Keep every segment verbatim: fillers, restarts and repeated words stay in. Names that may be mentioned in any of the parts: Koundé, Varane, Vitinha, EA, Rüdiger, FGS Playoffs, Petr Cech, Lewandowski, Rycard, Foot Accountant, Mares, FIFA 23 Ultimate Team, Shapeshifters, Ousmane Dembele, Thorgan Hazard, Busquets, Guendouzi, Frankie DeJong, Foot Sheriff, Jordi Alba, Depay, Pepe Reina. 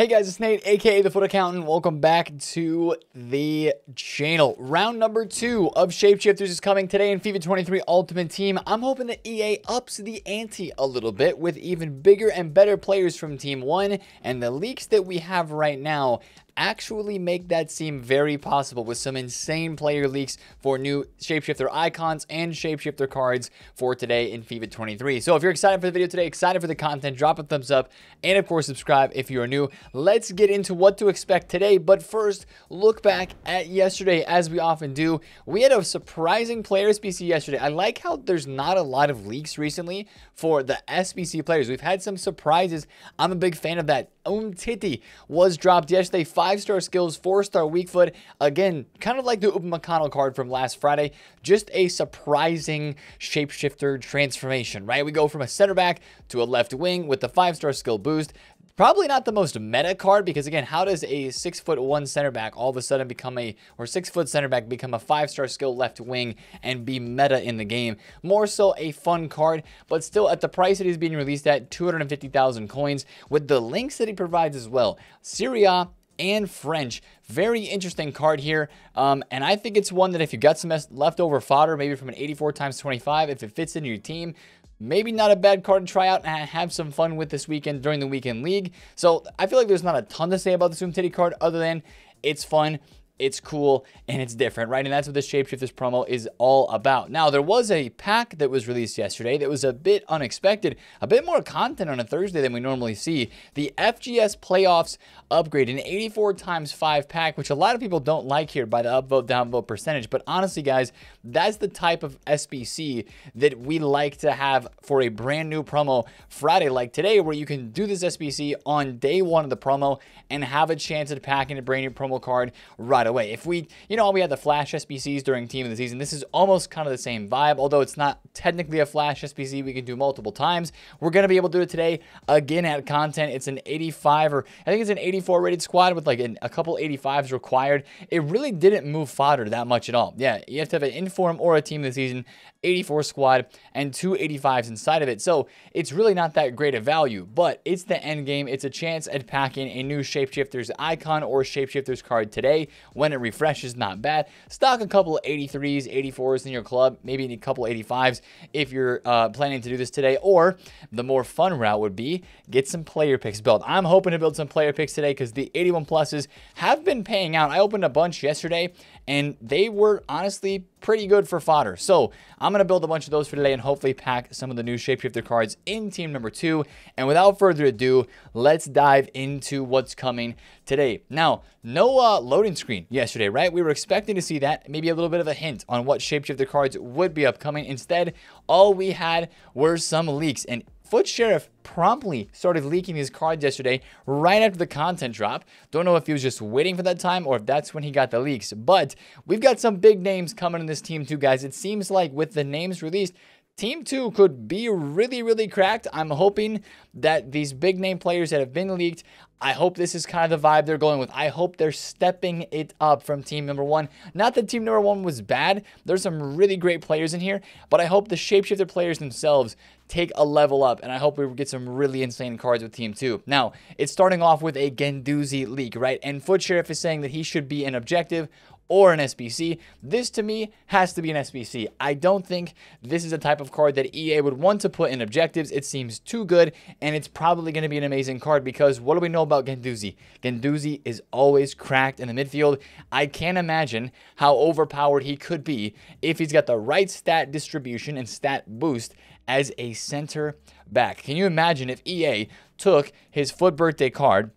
Hey guys, it's Nate, aka The Foot Accountant. Welcome back to the channel. Round number two of Shapeshifters is coming today in FIFA twenty-three Ultimate Team. I'm hoping that E A ups the ante a little bit with even bigger and better players from Team one, and the leaks that we have right now actually make that seem very possible with some insane player leaks for new Shapeshifter icons and Shapeshifter cards for today in FIFA twenty-three. So if you're excited for the video today, excited for the content, drop a thumbs up, and of course subscribe if you are new. Let's get into what to expect today, but first, look back at yesterday as we often do. We had a surprising player S B C yesterday. I like how there's not a lot of leaks recently for the S B C players. We've had some surprises. I'm a big fan of that. Umtiti was dropped yesterday, five-star skills, four-star weak foot. Again, kind of like the Upamecano card from last Friday, just a surprising shapeshifter transformation, right? We go from a center back to a left wing with the five-star skill boost. Probably not the most meta card because, again, how does a six foot one center back all of a sudden become a, or six foot center back become a five-star skill left wing and be meta in the game? More so a fun card, but still at the price it is being released at, two hundred fifty thousand coins, with the links that he provides as well. Syria and French. Very interesting card here, um, and I think it's one that if you got some leftover fodder, maybe from an eighty-four times twenty-five, if it fits into your team, maybe not a bad card to try out and have some fun with this weekend during the weekend league. So I feel like there's not a ton to say about this Umtiti card other than it's fun, it's cool, and it's different, right? And that's what this Shapeshifters promo is all about. Now, there was a pack that was released yesterday that was a bit unexpected, a bit more content on a Thursday than we normally see. The F G S Playoffs upgrade, an eighty-four times five pack, which a lot of people don't like here by the upvote, downvote percentage. But honestly, guys, that's the type of S B C that we like to have for a brand new promo Friday like today, where you can do this S B C on day one of the promo and have a chance at packing a brand new promo card right away. Way. If we, you know, we had the flash S B Cs during team of the season, this is almost kind of the same vibe, although it's not technically a flash S B C. We can do multiple times. We're going to be able to do it today again at content. It's an eighty-five, or I think it's an eighty-four rated squad with like an, a couple eighty-fives required. It really didn't move fodder that much at all. Yeah, you have to have an inform or a team of the season, eighty-four squad, and two eighty-fives inside of it. So it's really not that great a value, but it's the end game. It's a chance at packing a new Shapeshifters icon or Shapeshifters card today. When it refreshes, not bad. Stock a couple of eighty-threes, eighty-fours in your club, maybe a couple of eighty-fives if you're uh, planning to do this today. Or the more fun route would be get some player picks built. I'm hoping to build some player picks today because the eighty-one pluses have been paying out. I opened a bunch yesterday and they were honestly pretty good for fodder. So I'm going to build a bunch of those for today and hopefully pack some of the new Shapeshifter cards in team number two. And without further ado, let's dive into what's coming today. Now, no uh, loading screen yesterday, right? We were expecting to see that, maybe a little bit of a hint on what Shapeshifter cards would be upcoming. Instead, all we had were some leaks, and Foot Sheriff promptly started leaking his cards yesterday right after the content drop. Don't know if he was just waiting for that time or if that's when he got the leaks, but we've got some big names coming in this team too, guys. It seems like with the names released, Team two could be really, really cracked. I'm hoping that these big name players that have been leaked, I hope this is kind of the vibe they're going with. I hope they're stepping it up from team number one. Not that team number one was bad. There's some really great players in here, but I hope the Shapeshifter players themselves take a level up, and I hope we get some really insane cards with team two. Now, it's starting off with a Guendouzi leak, right? And Foot Sheriff is saying that he should be an objective or an S B C. This to me has to be an S B C. I don't think this is the type of card that E A would want to put in objectives. It seems too good, and it's probably going to be an amazing card because what do we know about Guendouzi? Guendouzi is always cracked in the midfield. I can't imagine how overpowered he could be if he's got the right stat distribution and stat boost as a center back. Can you imagine if E A took his Foot birthday card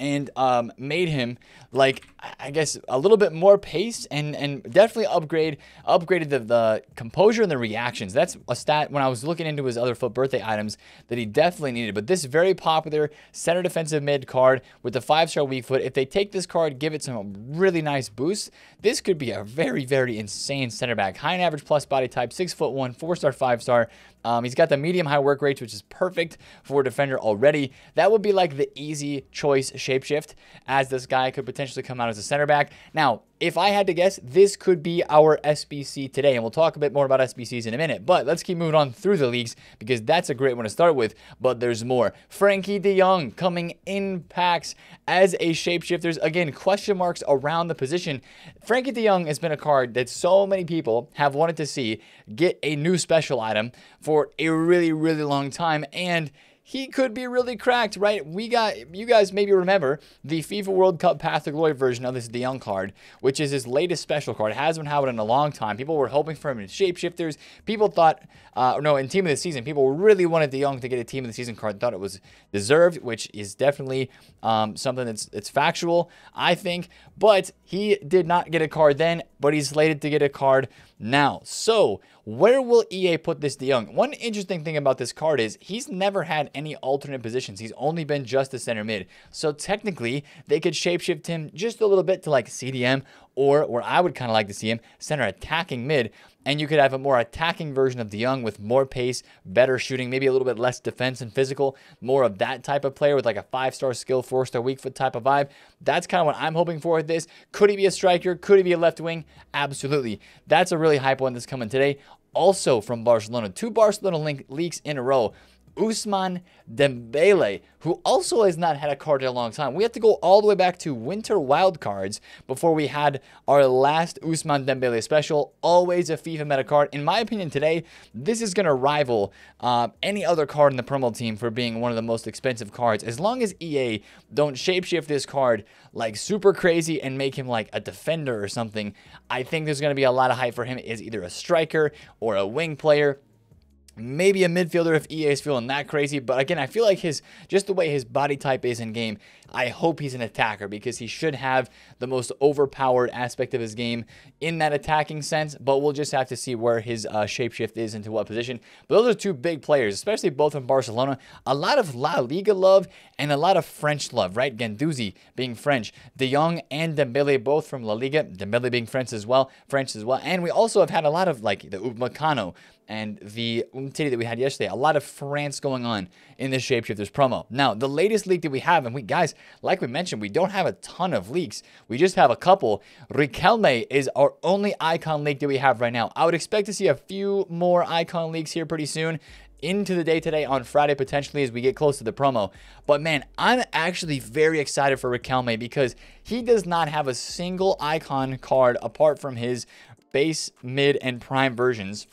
and um, made him, like, I guess, a little bit more pace and and definitely upgrade upgraded the, the composure and the reactions? That's a stat when I was looking into his other Foot birthday items that he definitely needed. But this very popular center defensive mid card with the five-star weak foot, if they take this card, give it some really nice boosts, this could be a very, very insane center back. High and average plus body type, six foot one, four-star, five-star. Um, he's got the medium high work rates, which is perfect for a defender already. That would be like the easy choice shape shapeshift, as this guy could potentially come out as a center back. Now, if I had to guess, this could be our S B C today, and we'll talk a bit more about S B Cs in a minute, but let's keep moving on through the leagues because that's a great one to start with, but there's more. Frankie DeJong coming in packs as a shapeshifters. Again, question marks around the position. Frankie DeJong has been a card that so many people have wanted to see get a new special item for a really, really long time, and he could be really cracked, right? We got, you guys maybe remember the FIFA World Cup Path to Glory version of this DeJong card, which is his latest special card. It hasn't happened in a long time. People were hoping for him in Shapeshifters. People thought, uh, no, in Team of the Season, people really wanted DeJong to get a Team of the Season card. Thought it was deserved, which is definitely um, something that's it's factual, I think. But he did not get a card then, but he's slated to get a card now. So where will E A put this DeJong? One interesting thing about this card is he's never had any alternate positions. He's only been just a center mid. So technically, they could shapeshift him just a little bit to like C D M, or where I would kind of like to see him, center attacking mid. And you could have a more attacking version of DeJong with more pace, better shooting, maybe a little bit less defense and physical, more of that type of player with like a five-star skill, four-star weak foot type of vibe. That's kind of what I'm hoping for with this. Could he be a striker? Could he be a left wing? Absolutely. That's a really hype one that's coming today. Also from Barcelona, two Barcelona link leaks in a row. Ousmane Dembele, who also has not had a card in a long time. We have to go all the way back to winter wild cards before we had our last Ousmane Dembele special. Always a FIFA meta card. In my opinion today, this is going to rival uh, any other card in the promo team for being one of the most expensive cards. As long as E A don't shapeshift this card like super crazy and make him like a defender or something, I think there's going to be a lot of hype for him as either a striker or a wing player. Maybe a midfielder if E A is feeling that crazy. But again, I feel like his just the way his body type is in game, I hope he's an attacker because he should have the most overpowered aspect of his game in that attacking sense. But we'll just have to see where his uh, shapeshift is into what position. But those are two big players, especially both in Barcelona. A lot of La Liga love and a lot of French love, right? Guendouzi being French, DeJong and Dembele both from La Liga. Dembele being French as well, French as well. And we also have had a lot of like the Upamecano and the Umtiti that we had yesterday. A lot of France going on in this Shapeshifters promo. Now, the latest leak that we have, and we guys, like we mentioned, we don't have a ton of leaks. We just have a couple. Riquelme is our only icon leak that we have right now. I would expect to see a few more icon leaks here pretty soon. Into the day today on Friday, potentially, as we get close to the promo. But man, I'm actually very excited for Riquelme because he does not have a single icon card apart from his base, mid, and prime versions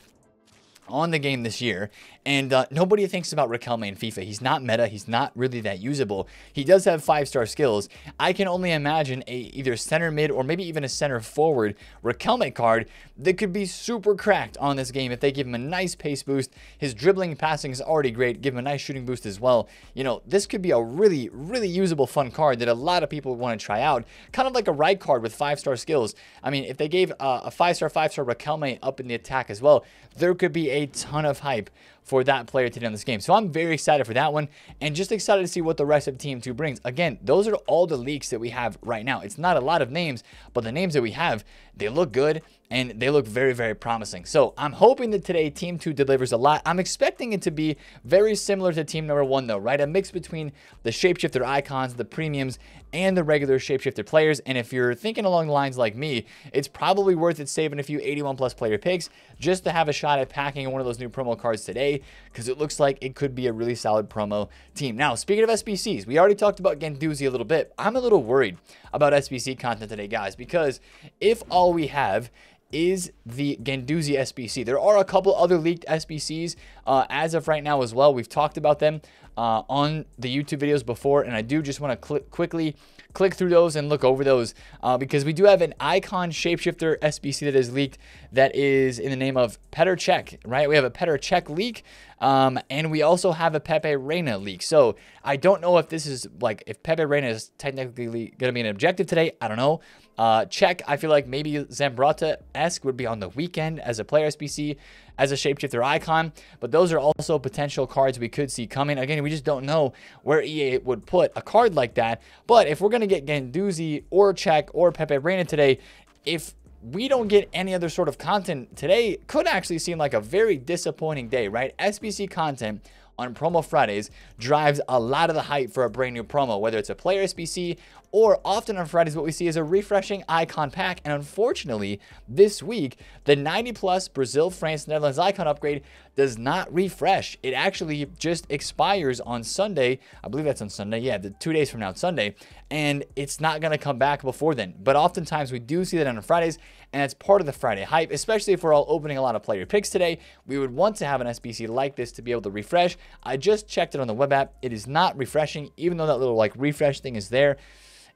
on the game this year, and uh, nobody thinks about Riquelme in FIFA. He's not meta. He's not really that usable. He does have five-star skills. I can only imagine a either center mid or maybe even a center forward Riquelme card that could be super cracked on this game if they give him a nice pace boost. His dribbling passing is already great. Give him a nice shooting boost as well. You know, this could be a really, really usable fun card that a lot of people want to try out. Kind of like a Rycard with five-star skills. I mean, if they gave uh, a five-star, five-star Riquelme up in the attack as well, there could be a A ton of hype for that player today on this game. So I'm very excited for that one and just excited to see what the rest of Team two brings. Again, those are all the leaks that we have right now. It's not a lot of names, but the names that we have, they look good and they look very, very promising. So I'm hoping that today Team two delivers a lot. I'm expecting it to be very similar to Team number one though, right? A mix between the Shapeshifter icons, the premiums, and the regular Shapeshifter players. And if you're thinking along the lines like me, it's probably worth it saving a few eighty-one plus player picks just to have a shot at packing one of those new promo cards today, because it looks like it could be a really solid promo team. Now, speaking of S B Cs, we already talked about Guendouzi a little bit. I'm a little worried about S B C content today, guys, because if all we have is the Guendouzi S B C. There are a couple other leaked S B Cs uh, as of right now as well. We've talked about them uh, on the YouTube videos before, and I do just want to cl- quickly click through those and look over those uh, because we do have an icon shapeshifter S B C that is leaked that is in the name of Petr Cech, right? We have a Petr Cech leak, um, and we also have a Pepe Reina leak. So I don't know if this is like, if Pepe Reina is technically going to be an objective today, I don't know. Uh, Cech, I feel like maybe Zambrata-esque would be on the weekend as a player S B C, as a shapeshifter icon, but those are also potential cards we could see coming. Again, we just don't know where E A would put a card like that, but if we're going to get Guendouzi or Cech or Pepe Reina today, if we don't get any other sort of content today, could actually seem like a very disappointing day, right? S B C content on Promo Fridays drives a lot of the hype for a brand new promo, whether it's a player S B C or often on Fridays what we see is a refreshing icon pack. And unfortunately, this week, the ninety plus Brazil, France, Netherlands icon upgrade does not refresh. It actually just expires on Sunday. I believe that's on Sunday. Yeah, the two days from now, Sunday. And it's not going to come back before then. But oftentimes we do see that on Fridays, and that's part of the Friday hype, especially if we're all opening a lot of player picks today. We would want to have an S B C like this to be able to refresh. I just checked it on the web app. It is not refreshing, even though that little like refresh thing is there.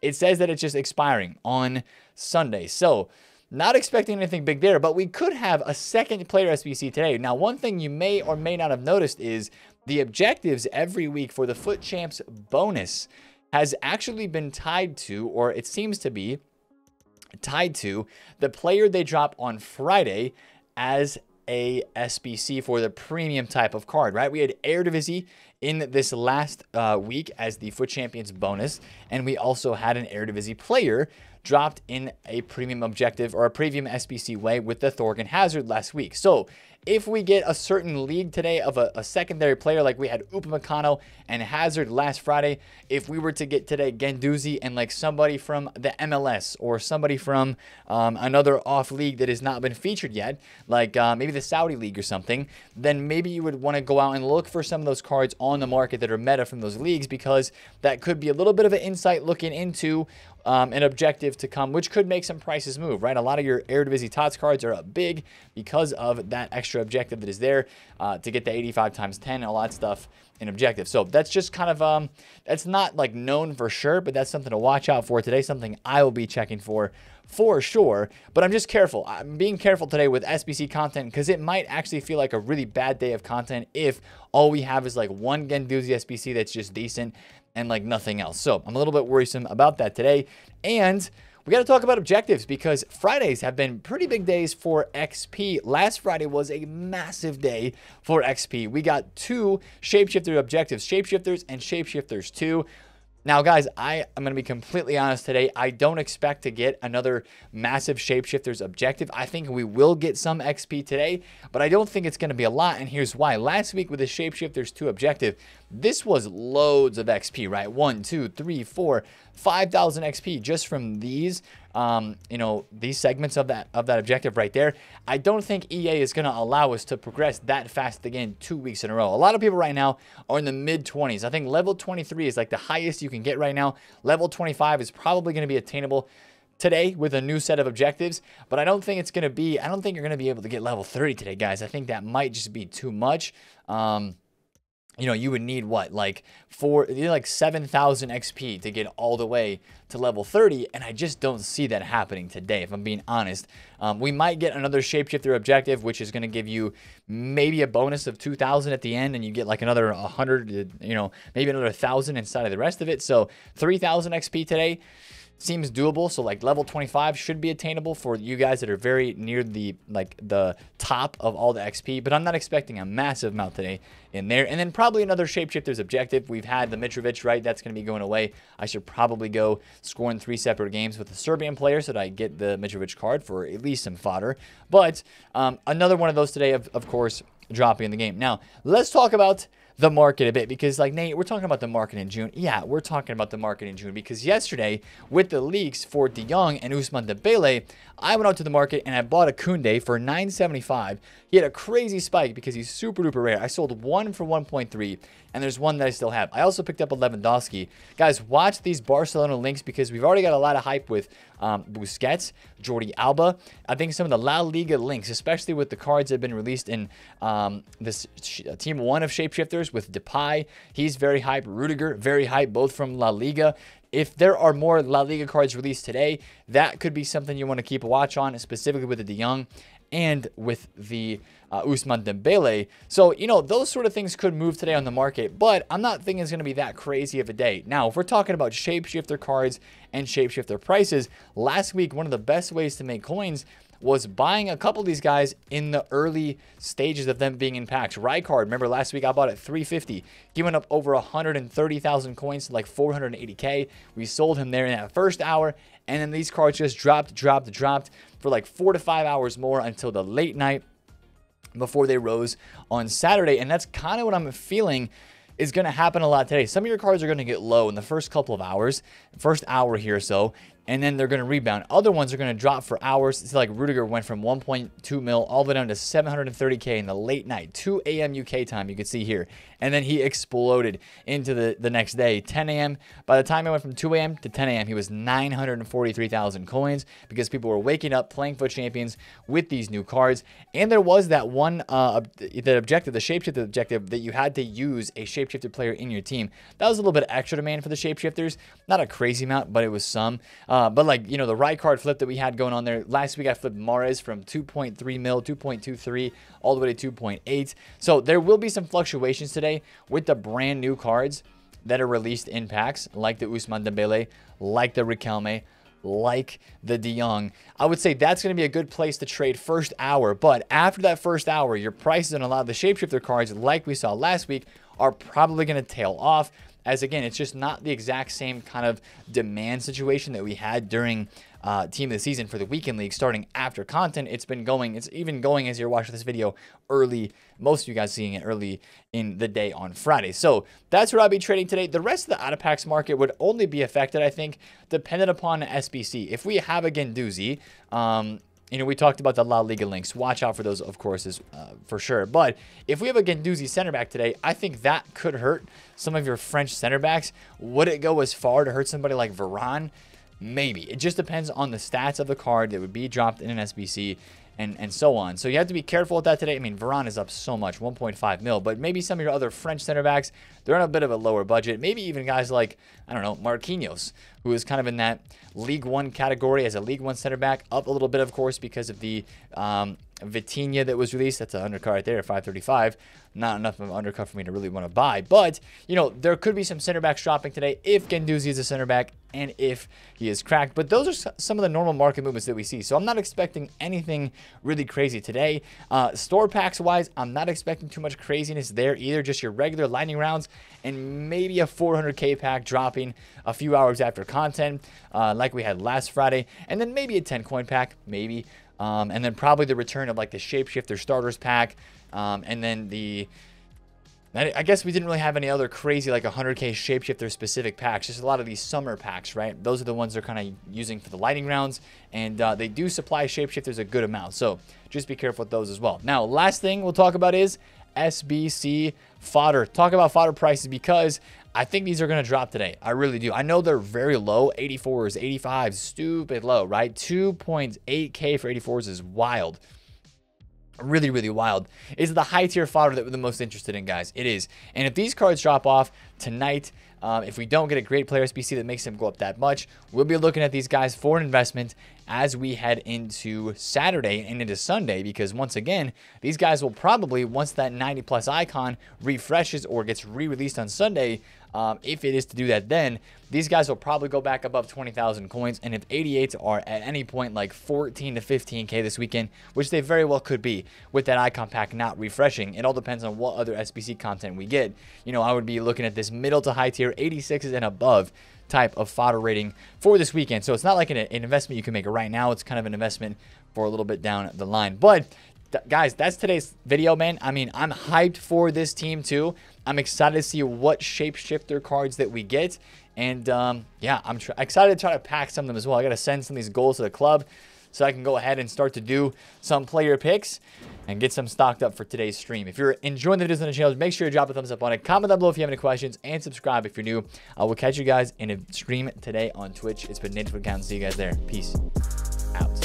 It says that it's just expiring on Sunday. So not expecting anything big there, but we could have a second player S B C today. Now, one thing you may or may not have noticed is the objectives every week for the Foot Champs bonus has actually been tied to, or it seems to be tied to, the player they drop on Friday as a S B C for the premium type of card, right? We had Eredivisie in this last uh, week as the Foot Champions bonus, and we also had an Eredivisie player dropped in a premium objective or a premium S B C way with the Thorgan Hazard last week. So if we get a certain league today of a, a secondary player, like we had Upamecano and Hazard last Friday, if we were to get today Guendouzi and like somebody from the M L S or somebody from um, another off league that has not been featured yet, like uh, maybe the Saudi league or something, then maybe you would want to go out and look for some of those cards on the market that are meta from those leagues, because that could be a little bit of an insight looking into Um, an objective to come, which could make some prices move, right? A lot of your Eredivisie T O T S cards are up big because of that extra objective that is there uh, to get the eighty-five times ten and a lot of stuff in objective. So that's just kind of, um, that's not like known for sure, but that's something to watch out for today, something I will be checking for for sure. But I'm just careful. I'm being careful today with S B C content because it might actually feel like a really bad day of content if all we have is like one Guendouzi S B C that's just decent and like nothing else. So I'm a little bit worrisome about that today. And we got to talk about objectives because Fridays have been pretty big days for X P. Last Friday was a massive day for X P. We got two Shapeshifter objectives, Shapeshifters and Shapeshifters two. Now, guys, I am going to be completely honest today. I don't expect to get another massive Shapeshifters objective. I think we will get some X P today, but I don't think it's going to be a lot, and here's why. Last week with the Shapeshifters two objective, this was loads of X P, right? One, two, three, four, five thousand X P just from these, um, you know, these segments of that of that objective right there. I don't think E A is going to allow us to progress that fast again two weeks in a row. A lot of people right now are in the mid twenties. I think level twenty-three is like the highest you can get right now. Level twenty-five is probably going to be attainable today with a new set of objectives, but I don't think it's going to be, I don't think you're going to be able to get level thirty today, guys. I think that might just be too much. Um, you know, you would need what, like four, like seven thousand X P to get all the way to level thirty. And I just don't see that happening today, if I'm being honest. Um, we might get another Shapeshifter objective, which is going to give you maybe a bonus of two thousand at the end, and you get like another one hundred, you know, maybe another one thousand inside of the rest of it. So three thousand X P today seems doable. So like level twenty-five should be attainable for you guys that are very near the like the top of all the X P, but I'm not expecting a massive amount today in there. And then probably another Shapeshifters objective. We've had the Mitrovic, right? That's going to be going away. I should probably go scoring three separate games with the Serbian player so that I get the Mitrovic card for at least some fodder. But um, another one of those today, of, of course, dropping in the game. Now, let's talk about the market a bit, because like Nate, we're talking about the market in June. Yeah, we're talking about the market in June because yesterday with the leaks for De Jong and Ousmane Dembele, I went out to the market and I bought a Koundé for nine seventy-five. He had a crazy spike because he's super duper rare. I sold one for one point three, and there's one that I still have. I also picked up a Lewandowski. Guys, watch these Barcelona links because we've already got a lot of hype with um, Busquets, Jordi Alba. I think some of the La Liga links, especially with the cards that have been released in um, this team one of Shapeshifters, with Depay, he's very hype. Rüdiger, very hype, both from La Liga. If there are more La Liga cards released today, that could be something you want to keep a watch on, specifically with the De Jong and with the uh, Ousmane Dembele. So, you know, those sort of things could move today on the market, but I'm not thinking it's going to be that crazy of a day. Now, if we're talking about Shapeshifter cards and Shapeshifter prices, last week, one of the best ways to make coins was buying a couple of these guys in the early stages of them being in packs. Rycard, remember last week I bought at three fifty. He went up over one hundred thirty thousand coins to like four hundred eighty K. We sold him there in that first hour. And then these cards just dropped, dropped, dropped for like four to five hours more until the late night. before they rose on Saturday. And that's kind of what I'm feeling is going to happen a lot today. Some of your cards are going to get low in the first couple of hours, first hour here or so, and then they're going to rebound. Other ones are going to drop for hours. It's like Rüdiger went from one point two mil all the way down to seven hundred thirty K in the late night, two A M U K time, you can see here. And then he exploded into the, the next day, ten A M By the time it went from two A M to ten A M, he was nine hundred forty-three thousand coins because people were waking up playing Foot Champions with these new cards. And there was that one, uh, the objective, the shapeshifter objective, that you had to use a shapeshifted player in your team. That was a little bit extra demand for the shapeshifters. Not a crazy amount, but it was some. Um, Uh, but like, you know, the Rycard flip that we had going on there last week, I flipped Mares from two point three mil, two point two three, all the way to two point eight. So there will be some fluctuations today with the brand new cards that are released in packs, like the Ousmane Dembele, like the Riquelme, like the DeJong. I would say that's going to be a good place to trade first hour. But after that first hour, your prices on a lot of the shapeshifter cards, like we saw last week, are probably going to tail off. As again, it's just not the exact same kind of demand situation that we had during uh, Team of the Season for the Weekend League starting after content. It's been going, it's even going as you're watching this video early. Most of you guys seeing it early in the day on Friday. So that's what I'll be trading today. The rest of the out-of-packs market would only be affected, I think, dependent upon S B C. If we have a Guendouzi, um, you know, we talked about the La Liga links. Watch out for those, of course, is, uh, for sure. But if we have a Guendouzi center back today, I think that could hurt some of your French center backs. Would it go as far to hurt somebody like Varane? Maybe. It just depends on the stats of the card that would be dropped in an S B C and, and so on. So you have to be careful with that today. I mean, Varane is up so much, one point five mil. But maybe some of your other French center backs, they're on a bit of a lower budget. Maybe even guys like, I don't know, Marquinhos, who is kind of in that League One category as a League One center back, up a little bit, of course, because of the um, Vitinha that was released. That's an undercut right there, five thirty-five. Not enough of an undercut for me to really want to buy. But, you know, there could be some center backs dropping today if Guendouzi is a center back and if he is cracked. But those are some of the normal market movements that we see. So I'm not expecting anything really crazy today. Uh, store packs-wise, I'm not expecting too much craziness there either. Just your regular lightning rounds and maybe a four hundred K pack dropping a few hours after content, uh, like we had last Friday, and then maybe a ten coin pack, maybe, um, and then probably the return of like the Shapeshifter starters pack, um, and then the, I guess we didn't really have any other crazy like one hundred K Shapeshifter specific packs, just a lot of these summer packs, right? Those are the ones they're kind of using for the lightning rounds, and uh, they do supply Shapeshifters a good amount, so just be careful with those as well. Now, last thing we'll talk about is S B C fodder. Talk about fodder prices because I think these are going to drop today. I really do. I know they're very low. eighty-fours, eighty-fives, stupid low, right? two point eight K for eighty-fours is wild. Really, really wild. It's the high tier fodder that we're the most interested in, guys. It is. And if these cards drop off tonight, um, if we don't get a great player S B C that makes them go up that much, we'll be looking at these guys for an investment as we head into Saturday and into Sunday, because once again, these guys will probably, once that ninety plus icon refreshes or gets re-released on Sunday, um, if it is to do that, then these guys will probably go back above twenty thousand coins. And if eighty-eights are at any point like fourteen to fifteen K this weekend, which they very well could be with that icon pack not refreshing, it all depends on what other S B C content we get. You know, I would be looking at this middle to high tier eighty-sixes and above type of fodder rating for this weekend. So it's not like an, an investment you can make right now. It's kind of an investment for a little bit down the line. But th guys, that's today's video, man. I mean, I'm hyped for this team too. I'm excited to see what shapeshifter cards that we get. And um, yeah, I'm tr excited to try to pack some of them as well. I got to send some of these goals to the club so I can go ahead and start to do some player picks and get some stocked up for today's stream. If you're enjoying the videos on the channel, make sure you drop a thumbs up on it. Comment down below if you have any questions, and subscribe if you're new. I will catch you guys in a stream today on Twitch. It's been Nate, TheFutAccountant. See you guys there. Peace out.